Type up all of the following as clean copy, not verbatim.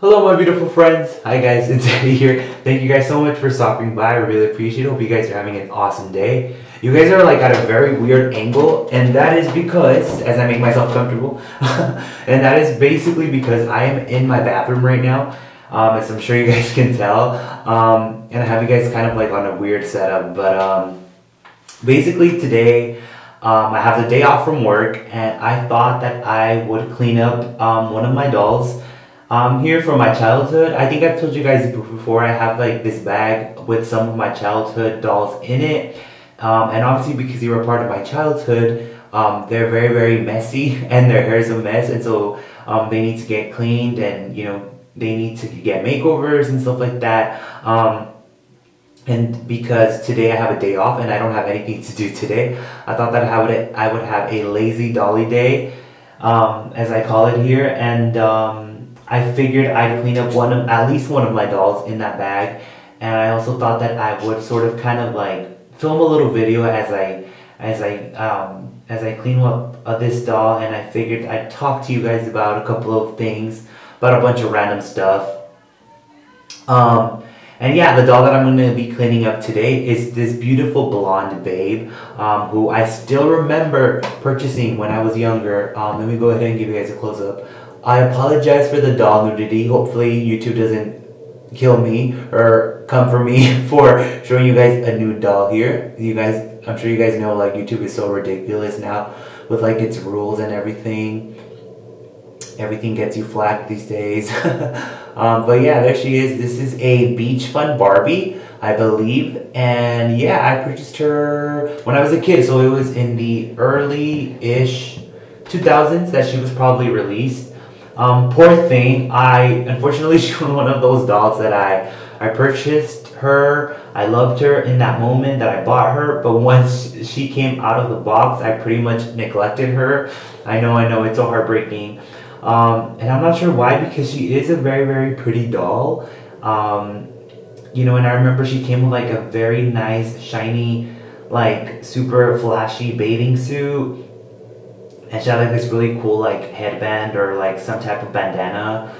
Hello my beautiful friends, hi guys, it's Eddie here. Thank you guys so much for stopping by, I really appreciate it. Hope you guys are having an awesome day. You guys are like at a very weird angle, and that is because, as I make myself comfortable, and that is basically because I am in my bathroom right now, as I'm sure you guys can tell, and I have you guys kind of like on a weird setup, but basically today, I have the day off from work, and I thought that I would clean up one of my dolls. Here from my childhood. I think I've told you guys before, I have like this bag with some of my childhood dolls in it, and obviously because they were part of my childhood, they're very, very messy and their hair is a mess, and so they need to get cleaned, and you know, they need to get makeovers and stuff like that. And because today I have a day off and I don't have anything to do today, I thought that I would have a lazy dolly day, as I call it here, and I figured I'd clean up at least one of my dolls in that bag, and I also thought that I would sort of kind of like film a little video as I clean up this doll, and I figured I'd talk to you guys about a couple of things, about a bunch of random stuff. And yeah, the doll that I'm going to be cleaning up today is this beautiful blonde babe, who I still remember purchasing when I was younger. Let me go ahead and give you guys a close up. I apologize for the doll nudity. Hopefully YouTube doesn't kill me or come for me for showing you guys a nude doll here. You guys, I'm sure you guys know, like, YouTube is so ridiculous now with like its rules and everything. Everything gets you flagged these days. But yeah, there she is. This is a Beach Fun Barbie, I believe. And yeah, I purchased her when I was a kid, so it was in the early-ish 2000s that she was probably released. Poor thing, unfortunately she was one of those dolls that I purchased her. I loved her in that moment that I bought her, but once she came out of the box, I pretty much neglected her. I know, it's so heartbreaking. And I'm not sure why, because she is a very, very pretty doll. You know, and I remember she came with like a very nice, shiny, like super flashy bathing suit. And she had like this really cool like headband or like some type of bandana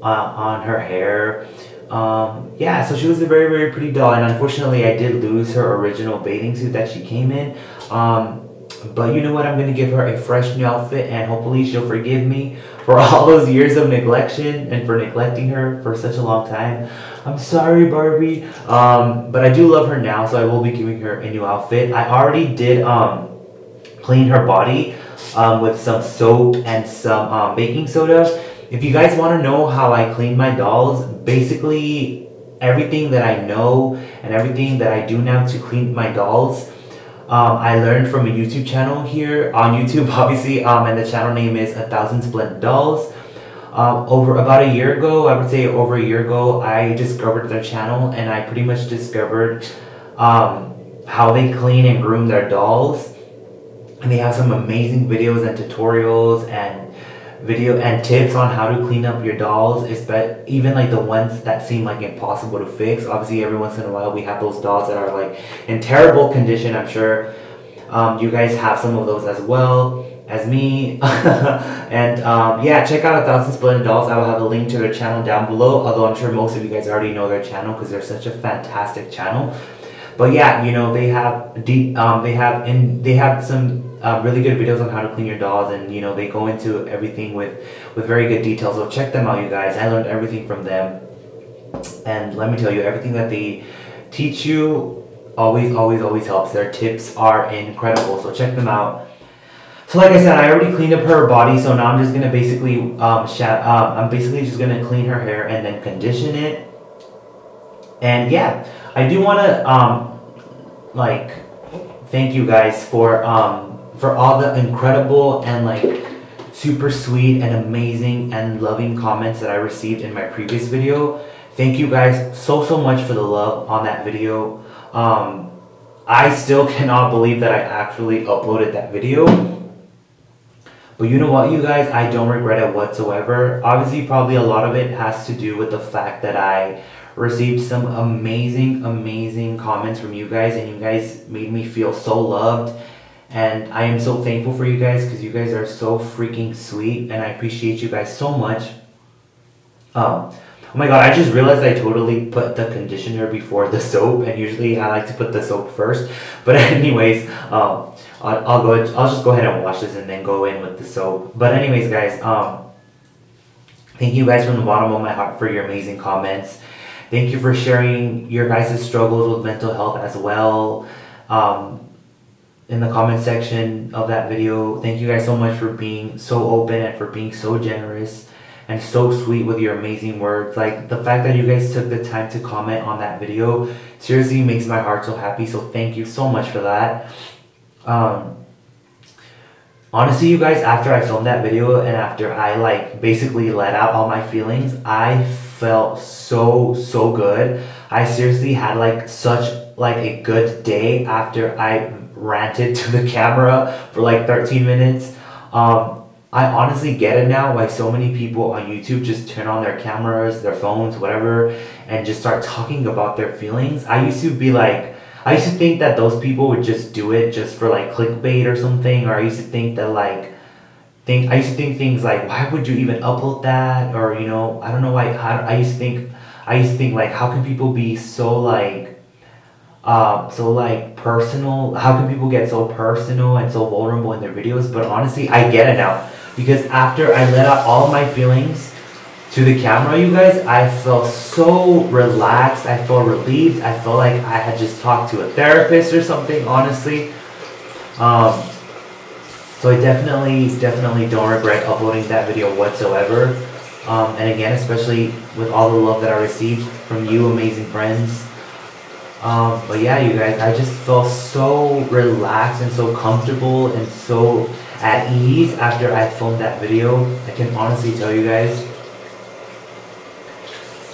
on her hair. Yeah, so she was a very, very pretty doll, and unfortunately I did lose her original bathing suit that she came in. But you know what, I'm going to give her a fresh new outfit, and hopefully she'll forgive me for all those years of neglection and for neglecting her for such a long time. I'm sorry, Barbie. But I do love her now, so I will be giving her a new outfit. I already did clean her body with some soap and some baking soda. If you guys want to know how I clean my dolls, basically everything that I know and everything that I do now to clean my dolls, I learned from a YouTube channel here on YouTube, obviously, and the channel name is A Thousand Splendid Dolls. About over a year ago, I discovered their channel, and I pretty much discovered how they clean and groom their dolls. And they have some amazing videos and tutorials and tips on how to clean up your dolls, even like the ones that seem like impossible to fix. Obviously, every once in a while we have those dolls that are like in terrible condition. I'm sure you guys have some of those as well as me. And yeah, check out A Thousand Splendid Dolls. I will have a link to their channel down below, although I'm sure most of you guys already know their channel because they're such a fantastic channel. But yeah, you know, they have some really good videos on how to clean your dolls, and you know, they go into everything with very good detail, so check them out, you guys. I learned everything from them, and let me tell you, everything that they teach you always helps. Their tips are incredible, so check them out. So like I said, I already cleaned up her body, so now I'm just gonna basically I'm basically just gonna clean her hair and then condition it. And yeah, I do want to like thank you guys for all the incredible and like super sweet and amazing and loving comments that I received in my previous video. Thank you guys so much for the love on that video. I still cannot believe that I actually uploaded that video. But you know what, you guys, I don't regret it whatsoever. Obviously, probably a lot of it has to do with the fact that I received some amazing comments from you guys, and you guys made me feel so loved, and I am so thankful for you guys because you guys are so freaking sweet, and I appreciate you guys so much. Oh my god, I just realized I totally put the conditioner before the soap, and usually I like to put the soap first. But anyways, I'll just go ahead and wash this and then go in with the soap. But anyways, guys, thank you guys from the bottom of my heart for your amazing comments. Thank you for sharing your guys' struggles with mental health as well. In the comment section of that video, thank you guys so much for being so open and for being so generous and so sweet with your amazing words. Like, the fact that you guys took the time to comment on that video seriously makes my heart so happy, so thank you so much for that. Honestly, you guys, after I filmed that video and after I like basically let out all my feelings, I felt so good. I seriously had like such like a good day after I ranted to the camera for like 13 minutes. I honestly get it now why so many people on YouTube just turn on their cameras, their phones, whatever, and just start talking about their feelings. I used to be like, I used to think that those people would just do it just for like clickbait or something, or I used to think that like, I used to think things like, why would you even upload that? Or, you know, I don't know why, I used to think like, how can people be so like, personal? How can people get so personal and so vulnerable in their videos? But honestly, I get it now, because after I let out all my feelings to the camera, you guys, I felt so relaxed. I felt relieved. I felt like I had just talked to a therapist or something, honestly. So I definitely don't regret uploading that video whatsoever. And again, especially with all the love that I received from you amazing friends. But yeah, you guys, I just felt so relaxed and so comfortable and so at ease after I filmed that video. I can honestly tell you guys.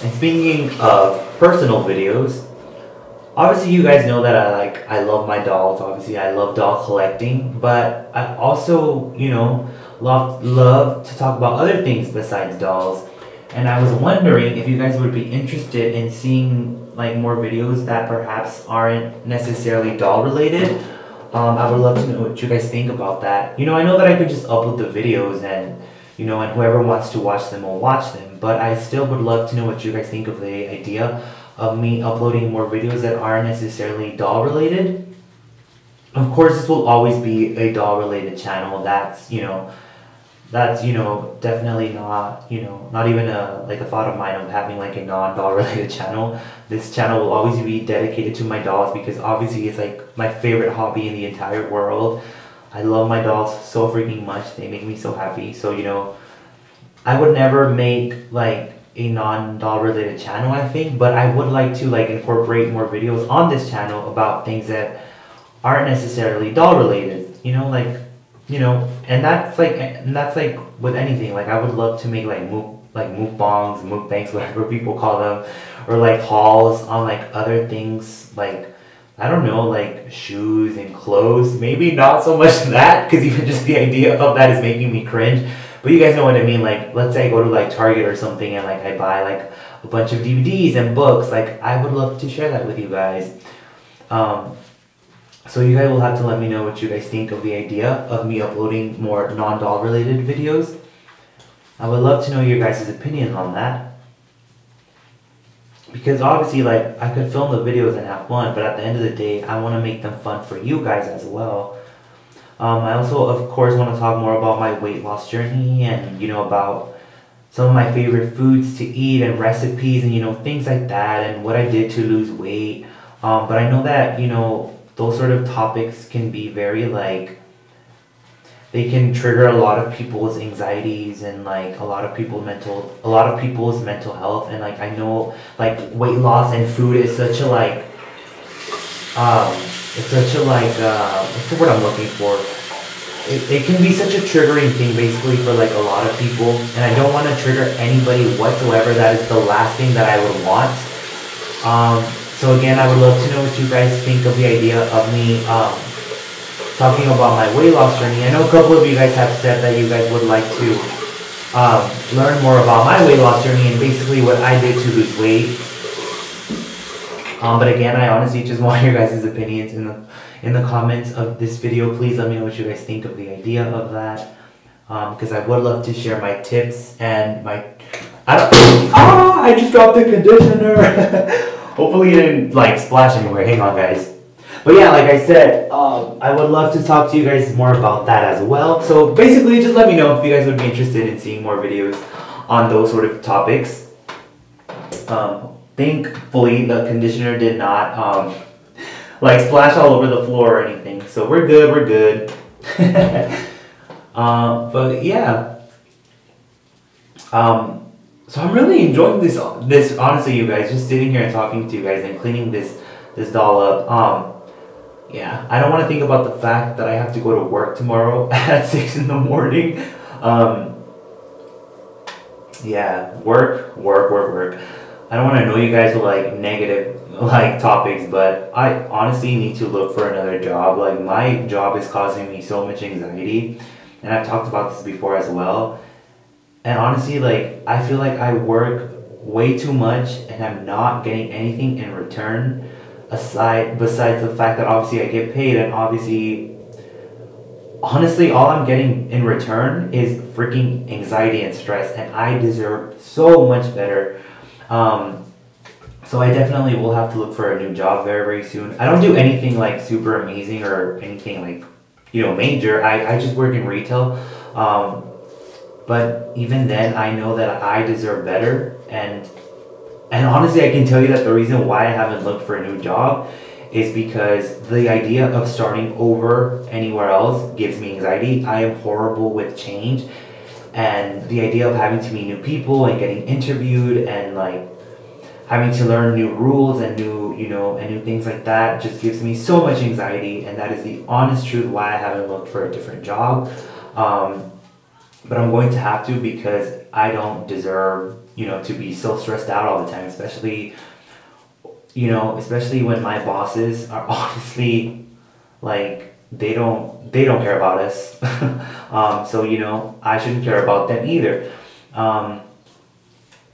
And speaking of personal videos, obviously you guys know that I love my dolls. Obviously, I love doll collecting, but I also, you know, love to talk about other things besides dolls. And I was wondering if you guys would be interested in seeing like more videos that perhaps aren't necessarily doll related. I would love to know what you guys think about that. You know, I know that I could just upload the videos and, you know, and whoever wants to watch them will watch them. But I still would love to know what you guys think of the idea of me uploading more videos that aren't necessarily doll related. Of course, this will always be a doll related channel. That's, you know, definitely not, you know, not even a, like a thought of mine of having like a non-doll related channel. This channel will always be dedicated to my dolls because obviously it's like my favorite hobby in the entire world. I love my dolls so freaking much. They make me so happy. So, you know, I would never make like a non-doll related channel, I think, but I would like to like incorporate more videos on this channel about things that aren't necessarily doll related, you know, like, you know, and that's like with anything. Like, I would love to make like mukbangs, mukbangs, whatever people call them, or like hauls on like other things, like, I don't know, like shoes and clothes. Maybe not so much that, because even just the idea of that is making me cringe. But you guys know what I mean. Like, let's say I go to like Target or something, and like I buy like a bunch of DVDs and books. Like, I would love to share that with you guys. So you guys will have to let me know what you guys think of the idea of me uploading more non-doll related videos. I would love to know your guys' opinion on that. Because obviously, like, I could film the videos and have fun, but at the end of the day, I want to make them fun for you guys as well. I also, of course, want to talk more about my weight loss journey and, you know, about some of my favorite foods to eat and recipes and, you know, things like that and what I did to lose weight. But I know that, you know, those sort of topics can be very like, they can trigger a lot of people's anxieties and like a lot of people's mental health. And like, I know like weight loss and food is such a like, it's such a like, what's the word I'm looking for? It can be such a triggering thing basically for like a lot of people. And I don't want to trigger anybody whatsoever. That is the last thing that I would want. So again, I would love to know what you guys think of the idea of me talking about my weight loss journey. I know a couple of you guys have said that you guys would like to learn more about my weight loss journey and basically what I did to lose weight. But again, I honestly just want your guys' opinions in the comments of this video. Please let me know what you guys think of the idea of that, because I would love to share my tips and my... I don't she dropped the conditioner. Hopefully it didn't like splash anywhere. Hang on, guys. But yeah, like I said, I would love to talk to you guys more about that as well. So basically, just let me know if you guys would be interested in seeing more videos on those sort of topics. Thankfully, the conditioner did not like splash all over the floor or anything. So we're good, we're good. But yeah. So I'm really enjoying this honestly, you guys, just sitting here and talking to you guys and cleaning this doll up. Yeah, I don't want to think about the fact that I have to go to work tomorrow at 6 in the morning. Yeah, work. I don't want to annoy you guys with like negative like topics, but I honestly need to look for another job. Like my job is causing me so much anxiety, and I've talked about this before as well. And honestly, like I feel like I work way too much, and I'm not getting anything in return besides the fact that obviously I get paid, and obviously, honestly, all I'm getting in return is freaking anxiety and stress, and I deserve so much better. So I definitely will have to look for a new job very, very soon. I don't do anything like super amazing or anything like, you know, major. I just work in retail. But even then, I know that I deserve better. And honestly, I can tell you that the reason why I haven't looked for a new job is because the idea of starting over anywhere else gives me anxiety. I am horrible with change, and the idea of having to meet new people and getting interviewed and like having to learn new rules and new things like that just gives me so much anxiety, and that is the honest truth why I haven't looked for a different job. But I'm going to have to, because I don't deserve, you know, to be so stressed out all the time, especially when my bosses are honestly like they don't care about us. So you know, I shouldn't care about them either.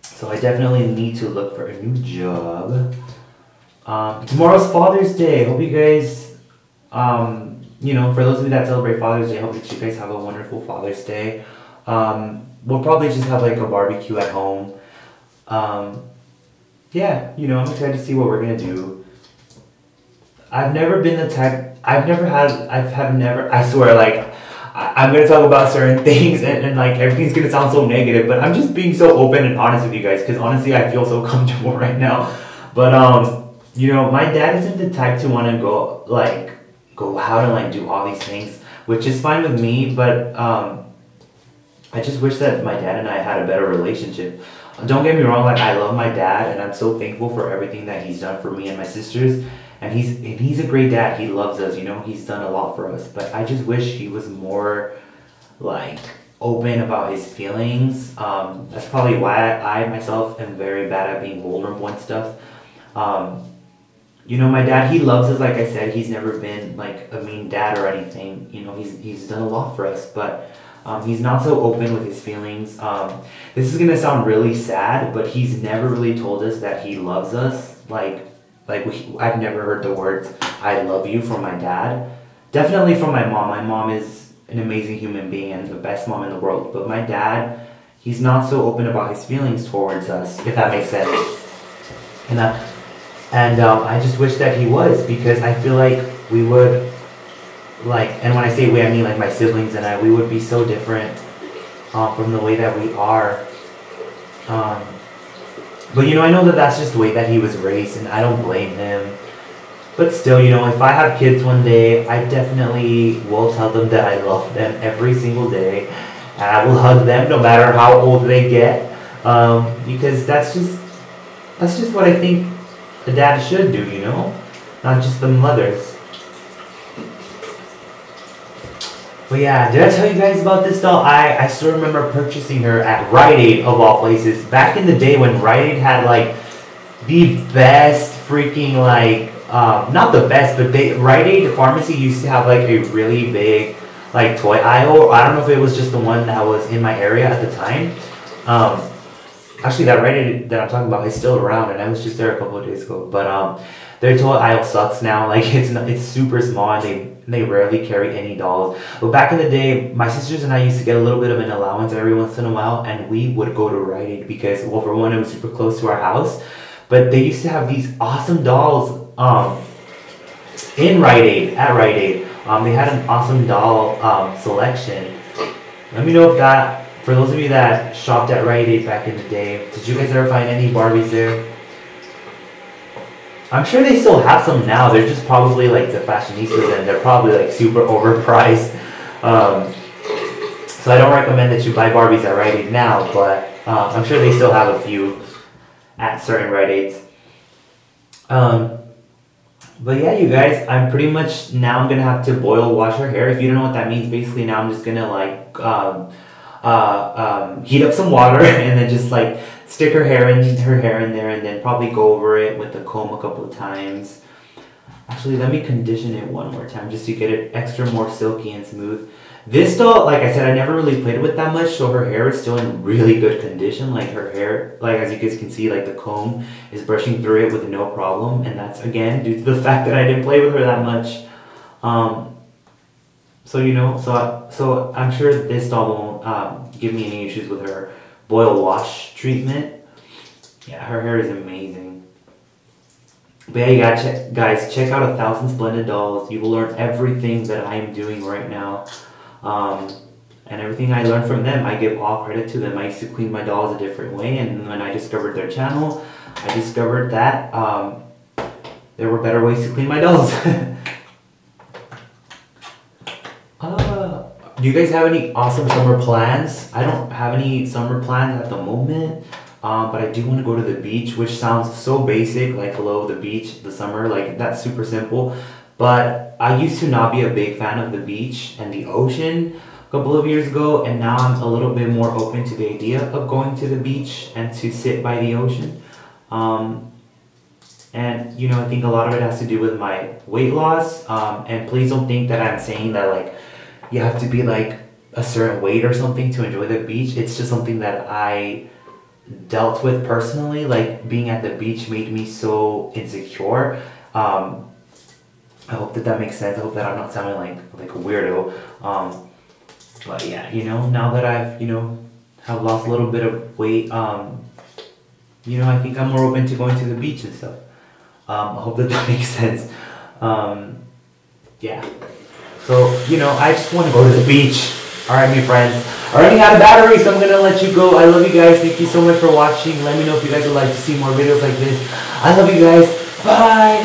So I definitely need to look for a new job. Tomorrow's Father's Day. Hope you guys, you know, for those of you that celebrate Father's Day, hope that you guys have a wonderful Father's Day. We'll probably just have like a barbecue at home. Yeah, you know, I'm excited to see what we're gonna do. I swear, like, I'm gonna talk about certain things and like everything's gonna sound so negative, but I'm just being so open and honest with you guys, because honestly, I feel so comfortable right now. But, you know, my dad isn't the type to wanna go out and like do all these things, which is fine with me, but I just wish that my dad and I had a better relationship. Don't get me wrong, like I love my dad, and I'm so thankful for everything that he's done for me and my sisters, and he's a great dad. He loves us, you know, he's done a lot for us, but I just wish he was more like open about his feelings. That's probably why I myself am very bad at being vulnerable and stuff. You know, my dad, he loves us, like I said. He's never been like a mean dad or anything, you know. He's done a lot for us, but he's not so open with his feelings. This is gonna sound really sad, but he's never really told us that he loves us. I've never heard the words "I love you" from my dad. Definitely from my mom. My mom is an amazing human being and the best mom in the world. But my dad, he's not so open about his feelings towards us, if that makes sense. And I just wish that he was, because I feel like we would. And when I say we, I mean like my siblings and I, we would be so different from the way that we are. But you know, I know that that's just the way that he was raised, and I don't blame him. But still, you know, if I have kids one day, I definitely will tell them that I love them every single day, and I will hug them no matter how old they get, because that's just what I think the dad should do, you know, not just the mothers. But yeah, did I tell you guys about this doll? I still remember purchasing her at Rite Aid, of all places. Back in the day when Rite Aid had like the best freaking like, not the best, but Rite Aid pharmacy used to have like a really big like toy aisle. I don't know if it was just the one that was in my area at the time. Actually, that Rite Aid that I'm talking about is still around, and I was just there a couple of days ago. But their toy aisle sucks now. Like it's super small, and and they rarely carry any dolls. But back in the day, my sisters and I used to get a little bit of an allowance every once in a while, and we would go to Rite Aid because, well, for one, it was super close to our house, but they used to have these awesome dolls at Rite Aid. They had an awesome doll selection. Let me know if that, for those of you that shopped at Rite Aid back in the day, did you guys ever find any Barbies there? I'm sure they still have some now. They're just probably like the fashionistas, and they're probably like super overpriced. So I don't recommend that you buy Barbies at Rite Aid now, but I'm sure they still have a few at certain Rite Aids. But yeah, you guys, I'm pretty much, now I'm gonna have to boil wash her hair. If you don't know what that means, basically now I'm just gonna like heat up some water and then just like stick her hair in there, and then probably go over it with the comb a couple of times. Actually, let me condition it one more time just to get it extra more silky and smooth. This doll, like I said, I never really played with that much, so her hair is still in really good condition. Like her hair, like as you guys can see, like the comb is brushing through it with no problem, and that's again due to the fact that I didn't play with her that much. So you know, so I'm sure this doll won't give me any issues with her boil wash treatment. Yeah, her hair is amazing. But yeah, you guys, check out A Thousand Splendid Dolls. You will learn everything that I am doing right now. And everything I learned from them, I give all credit to them. I used to clean my dolls a different way, and when I discovered their channel, I discovered that there were better ways to clean my dolls. Do you guys have any awesome summer plans? I don't have any summer plans at the moment, but I do want to go to the beach, which sounds so basic, like hello, the beach, the summer, like that's super simple. But I used to not be a big fan of the beach and the ocean a couple of years ago, and now I'm a little bit more open to the idea of going to the beach and to sit by the ocean. And you know, I think a lot of it has to do with my weight loss. And please don't think that I'm saying that like you have to be like a certain weight or something to enjoy the beach. It's just something that I dealt with personally. Like being at the beach made me so insecure. I hope that that makes sense. I hope that I'm not sounding like a weirdo. But yeah, you know, now that I've, you know, have lost a little bit of weight, you know, I think I'm more open to going to the beach and stuff. I hope that that makes sense. Yeah. So, you know, I just want to go to the beach. All right, my friends. I already had a battery, so I'm going to let you go. I love you guys. Thank you so much for watching. Let me know if you guys would like to see more videos like this. I love you guys. Bye.